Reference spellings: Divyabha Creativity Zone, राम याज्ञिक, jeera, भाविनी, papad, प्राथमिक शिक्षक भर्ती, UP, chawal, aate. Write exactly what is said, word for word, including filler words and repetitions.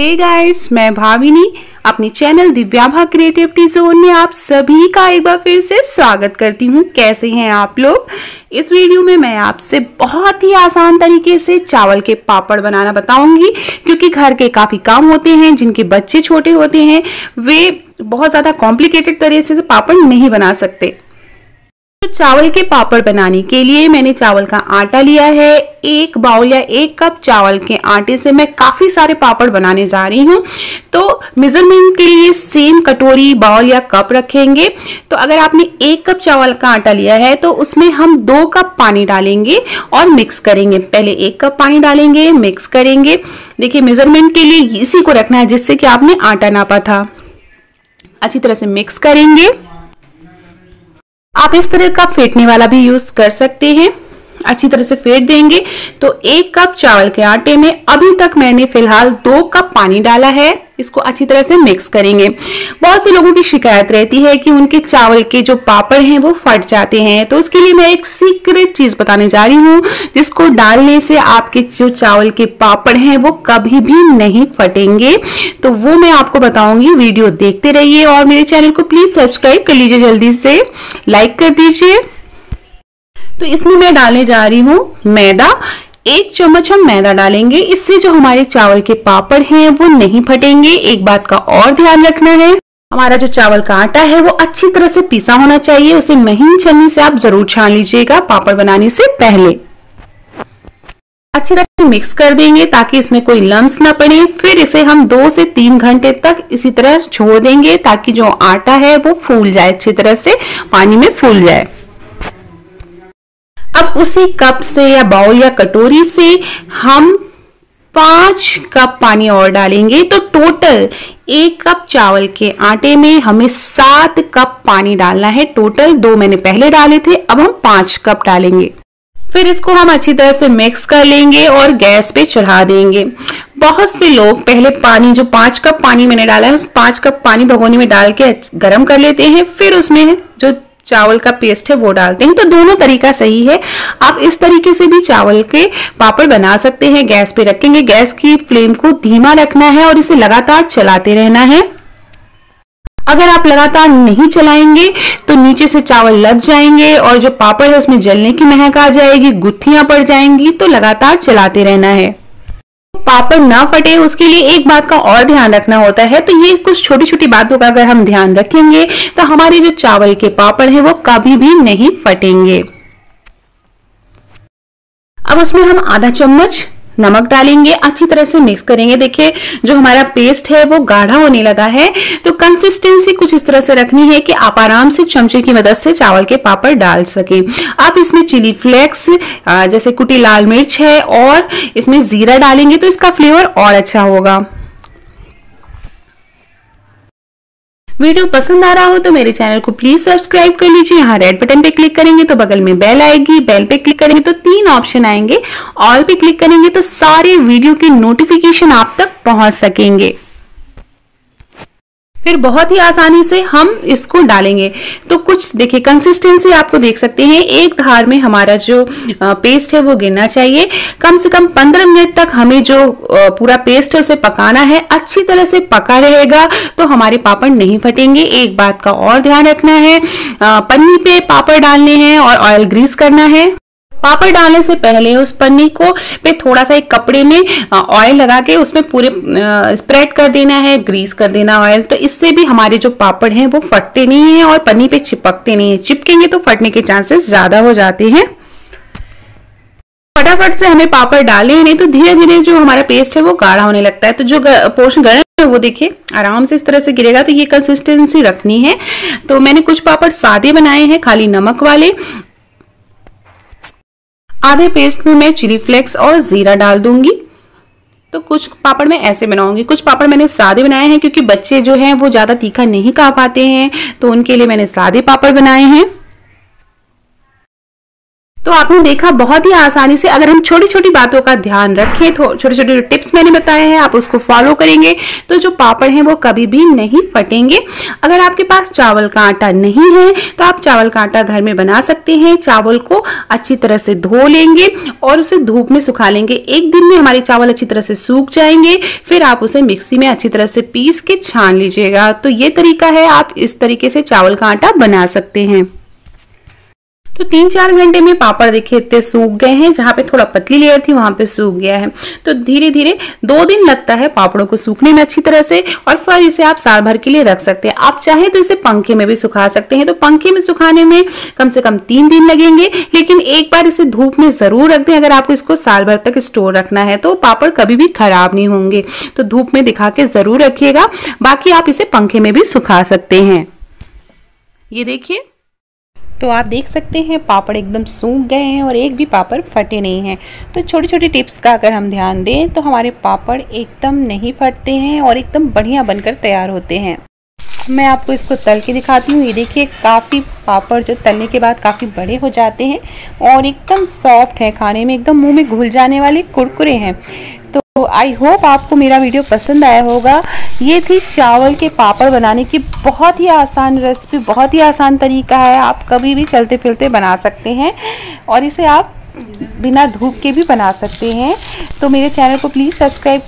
Hey guys, मैं भाविनी अपने channel दिव्याभा creativity zone में आप सभी का एक बार फिर से स्वागत करती हूँ। कैसे हैं आप लोग? इस वीडियो में मैं आपसे बहुत ही आसान तरीके से चावल के पापड़ बनाना बताऊंगी, क्योंकि घर के काफ़ी काम होते हैं, जिनके बच्चे छोटे होते हैं वे बहुत ज़्यादा कॉम्प्लिकेटेड तरीके से पापड़ नहीं बना सकते। तो चावल के पापड़ बनाने के लिए मैंने चावल का आटा लिया है। एक बाउल या एक कप चावल के आटे से मैं काफ़ी सारे पापड़ बनाने जा रही हूँ। तो मेजरमेंट के लिए सेम कटोरी, बाउल या कप रखेंगे। तो अगर आपने एक कप चावल का आटा लिया है तो उसमें हम दो कप पानी डालेंगे और मिक्स करेंगे। पहले एक कप पानी डालेंगे, मिक्स करेंगे। देखिए, मेजरमेंट के लिए इसी को रखना है जिससे कि आपने आटा नापा था। अच्छी तरह से मिक्स करेंगे। आप इस तरह का फेंटने वाला भी यूज कर सकते हैं। अच्छी तरह से फेंट देंगे। तो एक कप चावल के आटे में अभी तक मैंने फिलहाल दो कप पानी डाला है। इसको अच्छी तरह से मिक्स करेंगे। बहुत से लोगों की शिकायत रहती है कि उनके चावल के जो पापड़ हैं वो फट जाते हैं। तो उसके लिए मैं एक सीक्रेट चीज बताने जा रही हूँ, जिसको डालने से आपके जो चावल के पापड़ हैं वो कभी भी नहीं फटेंगे। तो वो मैं आपको बताऊंगी। वीडियो देखते रहिए और मेरे चैनल को प्लीज सब्सक्राइब कर लीजिए, जल्दी से लाइक कर दीजिए। तो इसमें मैं डालने जा रही हूँ मैदा। एक चम्मच हम मैदा डालेंगे। इससे जो हमारे चावल के पापड़ हैं वो नहीं फटेंगे। एक बात का और ध्यान रखना है, हमारा जो चावल का आटा है वो अच्छी तरह से पीसा होना चाहिए। उसे महीन छन्नी से आप जरूर छान लीजिएगा पापड़ बनाने से पहले। अच्छी तरह से मिक्स कर देंगे ताकि इसमें कोई लम्स ना पड़े। फिर इसे हम दो से तीन घंटे तक इसी तरह छोड़ देंगे ताकि जो आटा है वो फूल जाए, अच्छी तरह से पानी में फूल जाए। अब उसी कप से या बाउल या कटोरी से हम पाँच कप पानी और डालेंगे। तो टोटल एक कप चावल के आटे में हमें सात कप पानी डालना है। टोटल दो मैंने पहले डाले थे, अब हम पाँच कप डालेंगे। फिर इसको हम अच्छी तरह से मिक्स कर लेंगे और गैस पे चढ़ा देंगे। बहुत से लोग पहले पानी, जो पाँच कप पानी मैंने डाला है, उस पाँच कप पानी भगोने में डाल के गर्म कर लेते हैं। फिर उसमें जो चावल का पेस्ट है वो डालते हैं। तो दोनों तरीका सही है। आप इस तरीके से भी चावल के पापड़ बना सकते हैं। गैस पे रखेंगे। गैस की फ्लेम को धीमा रखना है और इसे लगातार चलाते रहना है। अगर आप लगातार नहीं चलाएंगे तो नीचे से चावल लग जाएंगे और जो पापड़ है उसमें जलने की महक आ जाएगी, गुत्थियां पड़ जाएंगी। तो लगातार चलाते रहना है। पापड़ ना फटे उसके लिए एक बात का और ध्यान रखना होता है। तो ये कुछ छोटी छोटी बातों का अगर हम ध्यान रखेंगे तो हमारे जो चावल के पापड़ हैं वो कभी भी नहीं फटेंगे। अब उसमें हम आधा चम्मच नमक डालेंगे। अच्छी तरह से मिक्स करेंगे। देखिए, जो हमारा पेस्ट है वो गाढ़ा होने लगा है। तो कंसिस्टेंसी कुछ इस तरह से रखनी है कि आप आराम से चमचे की मदद से चावल के पापड़ डाल सकें। आप इसमें चिली फ्लेक्स, जैसे कुटी लाल मिर्च है, और इसमें जीरा डालेंगे तो इसका फ्लेवर और अच्छा होगा। वीडियो पसंद आ रहा हो तो मेरे चैनल को प्लीज सब्सक्राइब कर लीजिए। यहाँ रेड बटन पे क्लिक करेंगे तो बगल में बेल आएगी। बेल पे क्लिक करेंगे तो तीन ऑप्शन आएंगे। ऑल पे क्लिक करेंगे तो सारे वीडियो के नोटिफिकेशन आप तक पहुंच सकेंगे। फिर बहुत ही आसानी से हम इसको डालेंगे। तो कुछ देखिए, कंसिस्टेंसी आपको देख सकते हैं। एक धार में हमारा जो पेस्ट है वो गिरना चाहिए। कम से कम पंद्रह मिनट तक हमें जो पूरा पेस्ट है उसे पकाना है। अच्छी तरह से पका रहेगा तो हमारे पापड़ नहीं फटेंगे। एक बात का और ध्यान रखना है, पन्नी पे पापड़ डालने हैं और ऑयल ग्रीस करना है। पापड़ डालने से पहले उस पन्नी को पे थोड़ा सा एक कपड़े में ऑयल लगा के उसमें पूरे स्प्रेड कर देना है, ग्रीस कर देना ऑयल। तो इससे भी हमारे जो पापड़ हैं वो फटते नहीं हैं और पन्नी पे चिपकते नहीं है। चिपकेंगे तो फटने के चांसेस ज़्यादा हो जाते हैं। फटाफट से हमें पापड़ डाले नहीं तो धीरे धीरे जो हमारा पेस्ट है वो गाढ़ा होने लगता है। तो जो पोर्शन गरम है वो देखिए आराम से इस तरह से गिरेगा। तो ये कंसिस्टेंसी रखनी है। तो मैंने कुछ पापड़ सादे बनाए हैं, खाली नमक वाले। आधे पेस्ट में मैं चिली फ्लेक्स और जीरा डाल दूंगी। तो कुछ पापड़ मैं ऐसे बनाऊंगी, कुछ पापड़ मैंने सादे बनाए हैं, क्योंकि बच्चे जो हैं वो ज़्यादा तीखा नहीं खा पाते हैं। तो उनके लिए मैंने सादे पापड़ बनाए हैं। तो आपने देखा बहुत ही आसानी से अगर हम छोटी छोटी बातों का ध्यान रखें, छोटे छोटे टिप्स मैंने बताए हैं आप उसको फॉलो करेंगे तो जो पापड़ हैं वो कभी भी नहीं फटेंगे। अगर आपके पास चावल का आटा नहीं है तो आप चावल का आटा घर में बना सकते हैं। चावल को अच्छी तरह से धो लेंगे और उसे धूप में सुखा लेंगे। एक दिन में हमारे चावल अच्छी तरह से सूख जाएंगे, फिर आप उसे मिक्सी में अच्छी तरह से पीस के छान लीजिएगा। तो ये तरीका है, आप इस तरीके से चावल का आटा बना सकते हैं। तो तीन चार घंटे में पापड़ देखिए इतने सूख गए हैं, जहाँ पे थोड़ा पतली लेयर थी वहां पे सूख गया है। तो धीरे धीरे दो दिन लगता है पापड़ों को सूखने में अच्छी तरह से, और फिर इसे आप साल भर के लिए रख सकते हैं। आप चाहे तो इसे पंखे में भी सुखा सकते हैं। तो पंखे में सुखाने में कम से कम तीन दिन लगेंगे, लेकिन एक बार इसे धूप में जरूर रख दें अगर आपको इसको साल भर तक स्टोर रखना है तो पापड़ कभी भी खराब नहीं होंगे। तो धूप में दिखा के जरूर रखिएगा। बाकी आप इसे पंखे में भी सुखा सकते हैं। ये देखिए, तो आप देख सकते हैं पापड़ एकदम सूख गए हैं और एक भी पापड़ फटे नहीं हैं। तो छोटे छोटे टिप्स का अगर हम ध्यान दें तो हमारे पापड़ एकदम नहीं फटते हैं और एकदम बढ़िया बनकर तैयार होते हैं। मैं आपको इसको तल के दिखाती हूँ। ये देखिए, काफ़ी पापड़ जो तलने के बाद काफ़ी बड़े हो जाते हैं और एकदम सॉफ्ट है, खाने में एकदम मुँह में घुल जाने वाले कुरकुरे हैं। तो आई होप आपको मेरा वीडियो पसंद आया होगा। ये थी चावल के पापड़ बनाने की बहुत ही आसान रेसिपी, बहुत ही आसान तरीका है। आप कभी भी चलते फिरते बना सकते हैं और इसे आप बिना धूप के भी बना सकते हैं। तो मेरे चैनल को प्लीज़ सब्सक्राइब